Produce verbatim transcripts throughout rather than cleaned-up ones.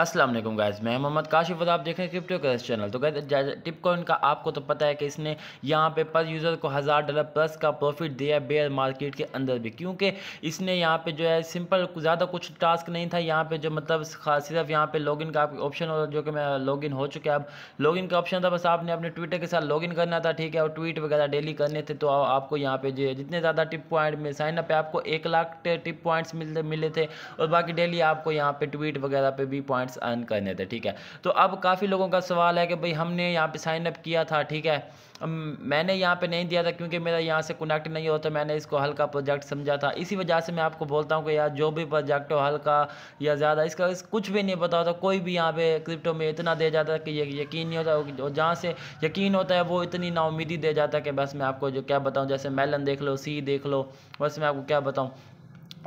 अस्सलाम वालेकुम गाइस, मैं मोहम्मद काशिफ और आप देख रहे हैं क्रिप्टो क्रश चैनल। तो गाइस टिप कॉइन का आपको तो पता है कि इसने यहाँ पे पर यूज़र को हज़ार डॉलर प्लस का प्रॉफिट दिया बेयर मार्केट के अंदर भी, क्योंकि इसने यहाँ पे जो है सिंपल ज़्यादा कुछ टास्क नहीं था यहाँ पे, जो मतलब सिर्फ यहाँ पे लॉगिन का ऑप्शन, और जो कि मैं लॉगिन हो चुका है, अब लॉगिन का ऑप्शन था, बस आपने अपने ट्विटर के साथ लॉगिन करना था, ठीक है, और ट्वीट वगैरह डेली करने थे। तो आपको यहाँ पे जो जितने ज़्यादा टिप पॉइंट में साइनअप है आपको एक लाख टिप पॉइंट्स मिलते मिले थे, और बाकी डेली आपको यहाँ पे ट्वीट वगैरह पे भी पॉइंट अर्न करने थे, ठीक है। तो अब काफ़ी लोगों का सवाल है कि भाई हमने यहाँ पे साइन अप किया था, ठीक है, मैंने यहाँ पे नहीं दिया था क्योंकि मेरा यहाँ से कनेक्ट नहीं होता, मैंने इसको हल्का प्रोजेक्ट समझा था। इसी वजह से मैं आपको बोलता हूँ कि यार जो भी प्रोजेक्ट हो हल्का या ज़्यादा, इसका इस कुछ भी नहीं पता होता, कोई भी यहाँ पे क्रिप्टो में इतना दे जाता है कि ये यकीन नहीं होता, और जहाँ से यकीन होता है वो इतनी नाउमीदी दे जाता है कि बस मैं आपको जो क्या बताऊँ, जैसे मेलन देख लो, सी देख लो, बस मैं आपको क्या बताऊँ।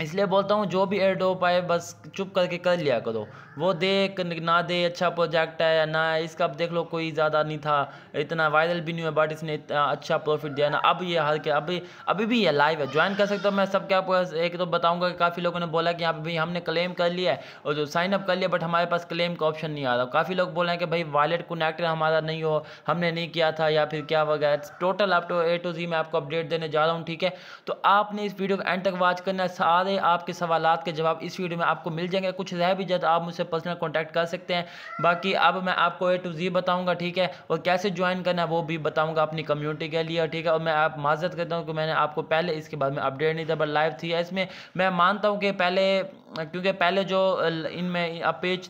इसलिए बोलता हूँ जो भी एयर ड्रॉप आए बस चुप करके कर लिया करो, वो देख ना दे, अच्छा प्रोजेक्ट है या ना है, इसका आप देख लो, कोई ज़्यादा नहीं था, इतना वायरल भी नहीं हुआ, बट इसने इतना अच्छा प्रॉफिट दिया ना। अब ये हर के अभी अभी भी ये लाइव है, ज्वाइन कर सकते हो। मैं सबके आपको एक तो बताऊँगा कि काफ़ी लोगों ने बोला कि यहाँ पर भाई हमने क्लेम कर लिया है और जो साइनअप कर लिया, बट हमारे पास क्लेम का ऑप्शन नहीं आ रहा। काफ़ी लोग बोल रहे हैं कि भाई वॉलेट कनेक्ट हमारा नहीं हो, हमने नहीं किया था, या फिर क्या वगैरह। टोटल आप ए टू जी मैं आपको अपडेट देने जा रहा हूँ, ठीक है। तो आपने इस वीडियो को एंड तक वॉच करना है, सारे आपके सवालात के जवाब इस वीडियो में आपको मिल जाएंगे। कुछ रह भी जाए तो आप मुझसे पर्सनल कांटेक्ट कर सकते हैं। बाकी अब मैं आपको ए टू जी बताऊंगा, ठीक है, और कैसे ज्वाइन करना है वो भी बताऊंगा अपनी कम्युनिटी के लिए, ठीक है। और मैं आप माजरत करता हूं कि मैंने आपको पहले इसके बाद में अपडेट नहीं था, बट लाइव थी इसमें। मैं मानता हूँ कि पहले, क्योंकि पहले जो इनमें पेज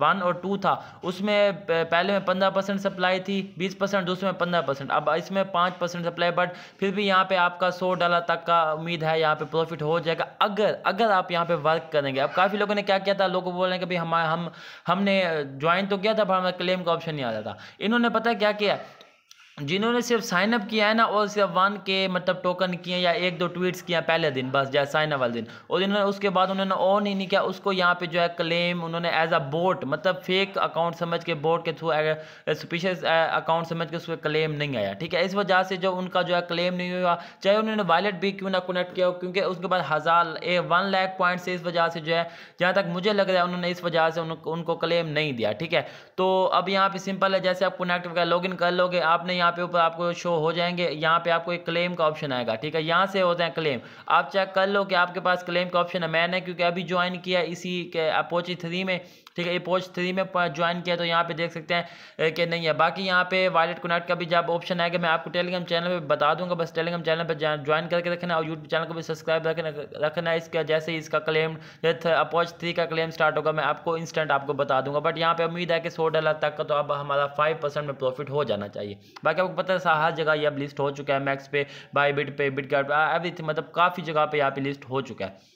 वन और टू था उसमें पहले में पंद्रह परसेंट सप्लाई थी, बीस परसेंट दूसरे में पंद्रह परसेंट, अब इसमें पाँच परसेंट सप्लाई, बट फिर भी यहाँ पे आपका सौ डॉलर तक का उम्मीद है, यहाँ पे प्रॉफिट हो जाएगा अगर अगर आप यहाँ पे वर्क करेंगे। अब काफ़ी लोगों ने क्या किया था, लोग बोल रहे हैं कि भाई हम हम हमने ज्वाइन तो किया था पर हमें क्लेम का ऑप्शन नहीं आ रहा था। इन्होंने पता है क्या किया, जिन्होंने सिर्फ साइनअप किया है ना, और सिर्फ वन के मतलब टोकन किए या एक दो ट्वीट्स किया पहले दिन, बस जैसे साइनअप वाले दिन, और इन्होंने उसके बाद उन्होंने ऑन ही नहीं किया, उसको यहाँ पे जो है क्लेम उन्होंने एज अ बोट, मतलब फेक अकाउंट समझ के, बोट के थ्रू स्पिशियस अकाउंट समझ के उस पर क्लेम नहीं आया, ठीक है। इस वजह से जो उनका जो है क्लेम नहीं हुआ, चाहे उन्होंने वॉलेट भी क्यों ना कनेक्ट किया हो, क्योंकि उसके बाद हज़ार ए वन लाख पॉइंट से, इस वजह से जो है जहाँ तक मुझे लग रहा है उन्होंने इस वजह से उनको क्लेम नहीं दिया, ठीक है। तो अब यहाँ पर सिंपल है, जैसे आप कनेक्ट वगैरह लॉग इन कर लोगे, आपने यहाँ पे ऊपर आपको शो हो जाएंगे, यहाँ पे आपको एक क्लेम का ऑप्शन आएगा, ठीक है। यहाँ से होते हैं क्लेम, आप चेक कर लो कि आपके पास क्लेम का ऑप्शन है। मैंने क्योंकि अभी ज्वाइन किया इसी के एपोच थ्री में, ठीक है, एपोच थ्री में ज्वाइन किया, तो यहाँ पे देख सकते हैं कि नहीं है। बाकी यहाँ पे वॉलेट कनेक्ट का भी जब ऑप्शन आएगा मैं आपको टेलीग्राम चैनल पे बता दूंगा, बस टेलीग्राम चैनल पे ज्वाइन करके रखना, और यूट्यूब चैनल को भी सब्सक्राइब रखना है। इसका जैसे ही इसका क्लेम एपोच थ्री का क्लेम स्टार्ट होगा मैं आपको इंस्टेंट आपको बता दूंगा, बट यहाँ पर उम्मीद है कि सौ डॉलर तक का तो अब हमारा फाइव परसेंट में प्रॉफिट हो जाना चाहिए। बाकी आपको पता है हर जगह ये अब लिस्ट हो चुका है, मैक्स पे, बायबिट पे, बिटगार्ड पे, एवरीथिंग, मतलब काफ़ी जगह पे यहाँ पे लिस्ट हो चुका है,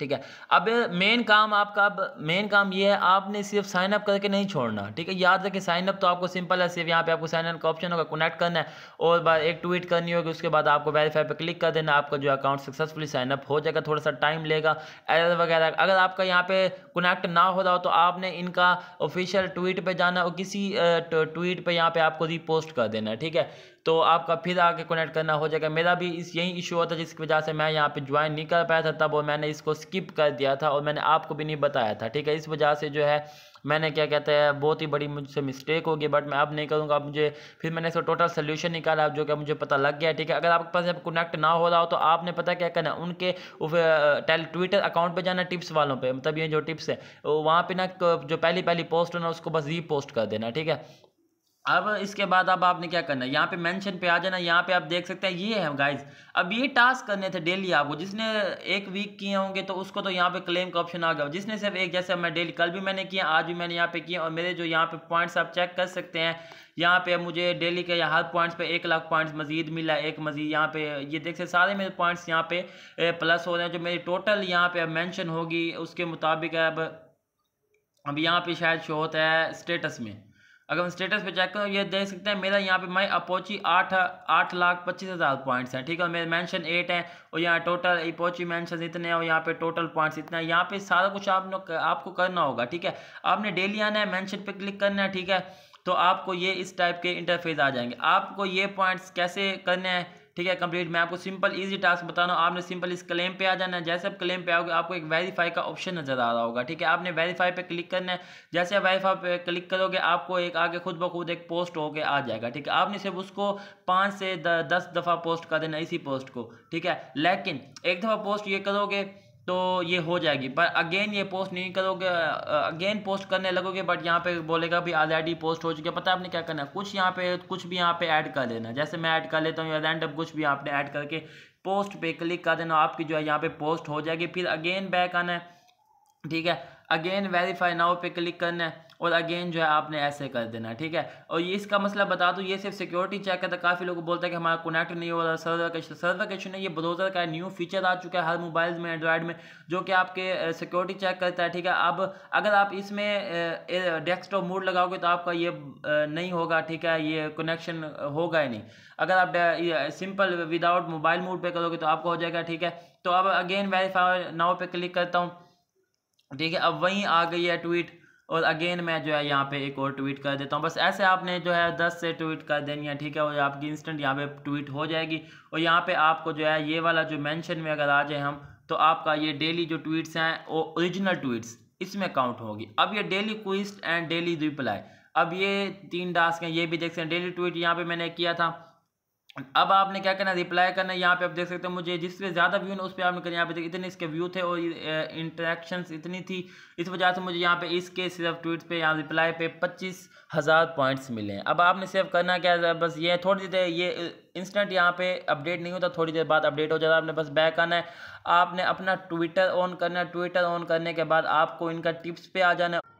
ठीक है। अब मेन काम आपका, अब मेन काम ये है आपने सिर्फ साइन अप करके नहीं छोड़ना, ठीक है। याद रखें साइन अप तो आपको सिंपल है, सिर्फ यहाँ पे आपको साइन अप का ऑप्शन होगा, कनेक्ट करना है और बाद एक ट्वीट करनी होगी, उसके बाद आपको वेरीफाई पे क्लिक कर देना, आपका जो अकाउंट सक्सेसफुली साइन अप हो जाएगा। थोड़ा सा टाइम लेगा, एरर वगैरह अगर आपका यहाँ पे कनेक्ट ना हो रहा हो तो आपने इनका ऑफिशियल ट्वीट पर जाना और किसी ट्वीट पर यहाँ पर आपको रीपोस्ट कर देना, ठीक है, तो आपका फिर आके कनेक्ट करना हो जाएगा। मेरा भी इस यही इशू होता है जिसकी वजह से मैं यहाँ पे ज्वाइन नहीं कर पाया था तब, और मैंने इसको स्किप कर दिया था और मैंने आपको भी नहीं बताया था, ठीक है। इस वजह से जो है मैंने क्या कहते हैं बहुत ही बड़ी मुझसे मिस्टेक होगी, बट मैं अब नहीं करूँगा। अब मुझे फिर मैंने इसका टोटल सोल्यूशन निकाला, अब जो कि मुझे पता लग गया, ठीक है। अगर आपके पास जब कनेक्ट ना हो रहा हो तो आपने पता क्या करना, उनके टेल ट्विटर अकाउंट पे जाना, टिप्स वालों पे, मतलब ये जो टिप्स है वहाँ पर ना जो पहली पहली पोस्ट होना उसको बस रीपोस्ट कर देना, ठीक है। अब इसके बाद अब आपने क्या करना है, यहाँ पे मेंशन पे आ जाना, यहाँ पे आप देख सकते हैं ये है गाइस। अब ये टास्क करने थे डेली आपको, जिसने एक वीक किए होंगे तो उसको तो यहाँ पे क्लेम का ऑप्शन आ गया, जिसने सिर्फ एक, जैसे मैं डेली कल भी मैंने किया, आज भी मैंने यहाँ पे किया, और मेरे जो यहाँ पे पॉइंट्स आप चेक कर सकते हैं, यहाँ पे मुझे डेली के हर पॉइंट्स पे एक लाख पॉइंट्स मजीद मिला, एक मजीद यहाँ पे ये देख सकते सारे मेरे पॉइंट्स यहाँ पे प्लस हो रहे हैं, जो मेरी टोटल यहाँ पे मैंशन होगी उसके मुताबिक। अब अब यहाँ पे शायद शो होता है स्टेटस में, अगर हम स्टेटस पे चेक करो ये देख सकते हैं मेरा यहाँ पे मैं अपोची आठ आठ लाख पच्चीस हज़ार पॉइंट्स हैं, ठीक है, और मेरे मेंशन एट हैं, और यहाँ टोटल अपोची मेंशन इतने हैं, और यहाँ पे टोटल पॉइंट्स इतना है। यहाँ पे सारा कुछ आप आपको करना होगा, ठीक है। आपने डेली आना है, मेंशन पे क्लिक करना है, ठीक है, तो आपको ये इस टाइप के इंटरफेस आ जाएंगे। आपको ये पॉइंट्स कैसे करने हैं ठीक है कंप्लीट। मैं आपको सिंपल इजी टास्क बता रहा हूँ, आपने सिंपल इस क्लेम पे आ जाना है। जैसे आप क्लेम पे आओगे आपको एक वेरीफाई का ऑप्शन नजर आ रहा होगा, ठीक है आपने वेरीफाई पे क्लिक करना है। जैसे आप वेरीफाई पे क्लिक करोगे आपको एक आगे खुद ब खुद एक पोस्ट होकर आ जाएगा, ठीक है आपने सिर्फ उसको पाँच से दस दफ़ा पोस्ट कर देना इसी पोस्ट को, ठीक है। लेकिन एक दफ़ा पोस्ट ये करोगे तो ये हो जाएगी, पर अगेन ये पोस्ट नहीं करोगे, अगेन पोस्ट करने लगोगे बट यहाँ पे बोलेगा भी ऑलरेडी पोस्ट हो चुकी है। पता है आपने क्या करना है, कुछ यहाँ पे कुछ भी यहाँ पे ऐड कर देना। जैसे मैं ऐड कर लेता हूँ रैंडम, कुछ भी आपने ऐड करके पोस्ट पे क्लिक कर देना, आपकी जो है यहाँ पे पोस्ट हो जाएगी। फिर अगेन बैक आना है, ठीक है अगेन वेरीफाई नाउ पे क्लिक करना है और अगेन जो है आपने ऐसे कर देना, ठीक है। और ये इसका मसला बता दूँ, ये सिर्फ सिक्योरिटी चेक करता है। काफ़ी लोग बोलते हैं कि हमारा कनेक्ट नहीं हो रहा सर्वर का, सर्वर का इशू नहीं, ये ब्राउज़र का न्यू फीचर आ चुका है हर मोबाइल में एंड्रॉयड में, जो कि आपके सिक्योरिटी चेक करता है, ठीक है। अब अगर आप इसमें डेस्कटॉप मोड लगाओगे तो आपका ये नहीं होगा, ठीक है ये कनेक्शन होगा ही नहीं। अगर आप सिंपल विदाउट मोबाइल मोड पर करोगे तो आपका हो जाएगा, ठीक है। तो अब अगेन वेरीफाई नाउ पर क्लिक करता हूँ, ठीक है अब वहीं आ गई है ट्वीट और अगेन मैं जो है यहाँ पे एक और ट्वीट कर देता हूँ। बस ऐसे आपने जो है दस से ट्वीट कर देनी है, ठीक है और आपकी इंस्टेंट यहाँ पे ट्वीट हो जाएगी। और यहाँ पे आपको जो है ये वाला जो मेंशन में अगर आ जाए हम तो आपका ये डेली जो ट्वीट्स हैं वो ओरिजिनल ट्वीट्स इसमें काउंट होगी। अब ये daily quest and daily reply, अब ये तीन टास्क हैं, ये भी देख सकते हैं। डेली ट्वीट यहाँ पर मैंने किया था, अब आपने क्या करना है रिप्लाई करना है। यहाँ पे आप देख सकते हैं मुझे जिस पे ज़्यादा व्यू ना उस पर आपने करना। यहाँ पे देखिए इतने इसके व्यू थे और इंटरेक्शंस इतनी थी, इस वजह से मुझे यहाँ पे इसके सिर्फ ट्वीट पे यहाँ रिप्लाई पे पच्चीस हज़ार पॉइंट्स मिले हैं। अब आपने सिर्फ करना क्या है, बस ये थोड़ी देर ये इंस्टेंट यहाँ पे अपडेट नहीं होता, थोड़ी देर बाद अपडेट हो जाता है। आपने बस बैक आना है, आपने अपना ट्विटर ऑन करना है। ट्विटर ऑन करने के बाद आपको इनका टिप्स पे आ जाना है।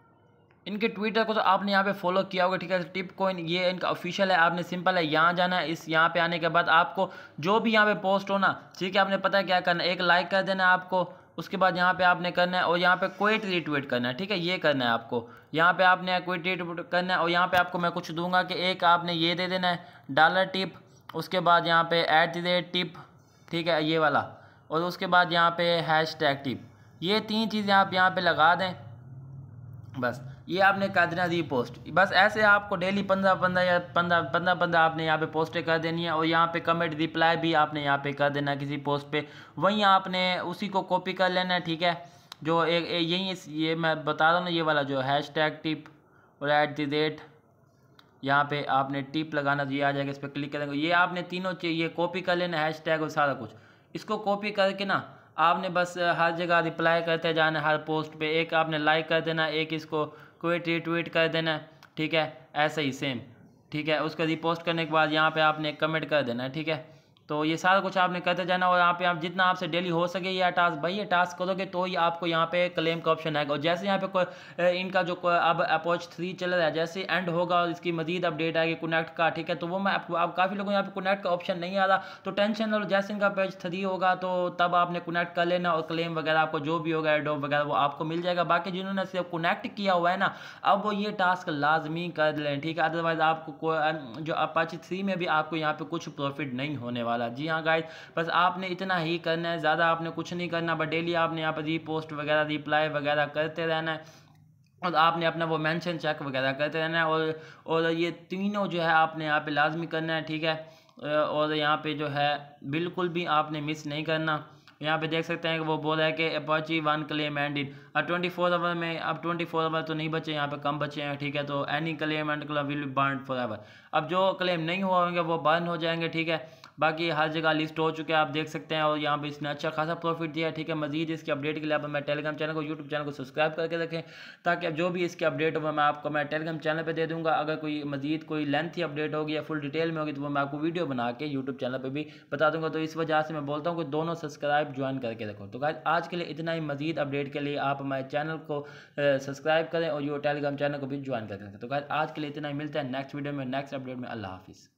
इनके ट्विटर को तो आपने यहाँ पे फॉलो किया होगा, ठीक है टिप कॉइन ये इनका ऑफिशियल है। आपने सिंपल है यहाँ जाना है, इस यहाँ पे आने के बाद आपको जो भी यहाँ पे पोस्ट होना, ठीक है आपने पता है क्या करना है, एक लाइक कर देना है आपको। उसके बाद यहाँ पे आपने करना है और यहाँ पे क्विट रीट्वीट करना है, ठीक है ये करना है आपको। यहाँ पे आपने क्विट रीट्वीट करना है और यहाँ पर आपको मैं कुछ दूंगा कि एक आपने ये दे देना है डॉलर टिप, उसके बाद यहाँ पे एट द रेट टिप, ठीक है ये वाला, और उसके बाद यहाँ पे हैश टैग टिप, ये तीन चीज़ें आप यहाँ पर लगा दें। बस ये आपने कर देना रीपोस्ट। बस ऐसे आपको डेली पंद्रह पंद्रह या पंद्रह पंद्रह पंद्रह आपने यहाँ पे पोस्टें कर देनी है और यहाँ पे कमेंट रिप्लाई भी आपने यहाँ पे कर देना किसी पोस्ट पे। वहीं आपने उसी को कॉपी कर लेना है, ठीक है जो एक यही ये मैं बता रहा हूँ ना, ये वाला जो हैश टैग टिप और एट द रेट यहाँ पे आपने टिप लगाना, ये आ जाएगा, इस पर क्लिक करेंगे। ये आपने तीनों ये कॉपी कर लेना हैश टैग और सारा कुछ, इसको कॉपी करके ना आपने बस हर जगह रिप्लाई करते जाना है हर पोस्ट पे। एक आपने लाइक कर देना, एक इसको क्विट रीट्वीट कर देना, ठीक है ऐसे ही सेम, ठीक है उसका रिपोस्ट करने के बाद यहाँ पे आपने कमेंट कर देना, ठीक है। तो ये सारा कुछ आपने करते जाना और यहाँ पे आप जितना आपसे डेली हो सके ये टास्क, भाई ये टास्क करोगे तो ही आपको यहाँ पे क्लेम का ऑप्शन आएगा। और जैसे यहाँ पे इनका जो अब एपोच थ्री चल रहा है, जैसे एंड होगा और इसकी मजीद अपडेट आएगी कनेक्ट का, ठीक है तो वो मैं आपको, आप काफ़ी लोगों यहाँ पे कनेक्ट का ऑप्शन नहीं आ रहा तो टेंशन ना लो, जैसे इनका पेज थ्री होगा तो तब आपने कनेक्ट कर लेना और क्लेम वगैरह आपको जो भी होगा एडोब वगैरह वो आपको मिल जाएगा। बाकी जिन्होंने सिर्फ कनेक्ट किया हुआ है ना, अब वो ये टास्क लाजमी कर लें, ठीक है अदरवाइज़ आपको जो अपाची थ्री में भी आपको यहाँ पर कुछ प्रॉफिट नहीं होने वाला। जी हाँ गाइस, बस आपने इतना ही करना है, ज़्यादा आपने कुछ नहीं करना। बट डेली आपने यहाँ पर रीपोस्ट वगैरह रिप्लाई वगैरह करते रहना है और आपने अपना वो मेंशन चेक वगैरह करते रहना है और और ये तीनों जो है आपने यहाँ पे लाजमी करना है, ठीक है। और यहाँ पे जो है बिल्कुल भी आपने मिस नहीं करना। यहाँ पे देख सकते हैं कि वो बोल रहा है कि Apache one claim and in अब ट्वेंटी फोर आवर में, अब ट्वेंटी फोर आवर तो नहीं बचे, यहाँ पे कम बचे हैं, ठीक है तो any claim and claim will burn forever, अब जो क्लेम नहीं हुआ होंगे वो बर्न हो जाएंगे, ठीक है। बाकी हर जगह लिस्ट हो चुके हैं आप देख सकते हैं और यहाँ पे इसने अच्छा खासा प्रॉफिट दिया है, ठीक है। मजीद इसकी अपडेट के लिए आप मैं टेलीग्राम चैनल को, यूट्यूब चैनल को सब्सक्राइब करके रखें ताकि अब जो भी इसकी अपडेट हो मैं आपको मैं टेलीग्राम चैनल पे दे दूँगा। अगर कोई मजीद कोई लेंथी अपडेट होगी या फुल डिटेल में होगी तो वो मैं आपको वीडियो बना के यूट्यूब चैनल पर भी बता दूँगा। तो इस वजह से मैं बोलता हूँ कि दोनों सब्सक्राइब ज्वाइन करके रखो। तो गाइस आज के लिए इतना ही, मजीद अपडेट के लिए आप हमारे चैनल को सब्सक्राइब करें और टेलीग्राम चैनल को भी ज्वाइन करके रखें। तो गाइस आज के लिए इतना ही, मिलता है नेक्स्ट वीडियो में नेक्स्ट अपडेट में। अल्लाह हाफिज़।